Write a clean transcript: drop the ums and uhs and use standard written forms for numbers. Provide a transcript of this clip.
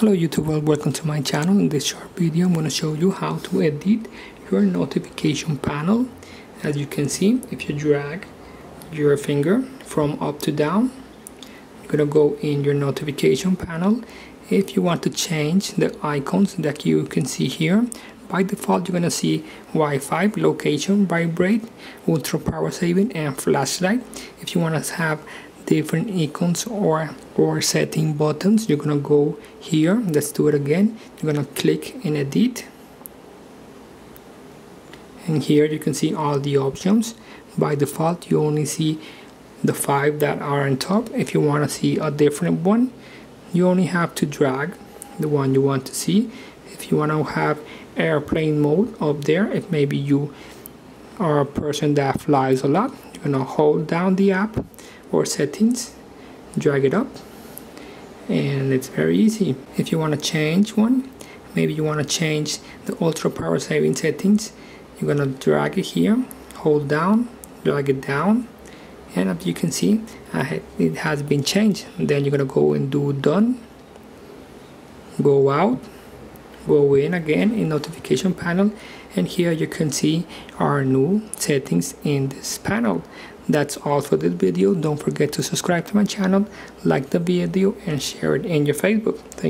Hello YouTube, well, welcome to my channel. In this short video I'm going to show you how to edit your notification panel. As you can see, if you drag your finger from up to down, you're going to go in your notification panel. If you want to change the icons that you can see here, by default you're going to see Wi-Fi, location, vibrate, ultra power saving and flashlight. If you want to have different icons or setting buttons, you're gonna go here. Let's do it again. You're gonna click and edit, and here you can see all the options. By default you only see the 5 that are on top. If you want to see a different one, you only have to drag the one you want to see. If you want to have airplane mode up there, if maybe you are a person that flies a lot, you're gonna hold down the app or settings, drag it up, and it's very easy. If you want to change one, maybe you want to change the ultra power saving settings, you're gonna drag it here, hold down, drag it down, and as you can see it has been changed. Then you're gonna go and do done, go out, go in again in notification panel, and here you can see our new settings in this panel. That's all for this video. Don't forget to subscribe to my channel, like the video and share it in your Facebook. Thank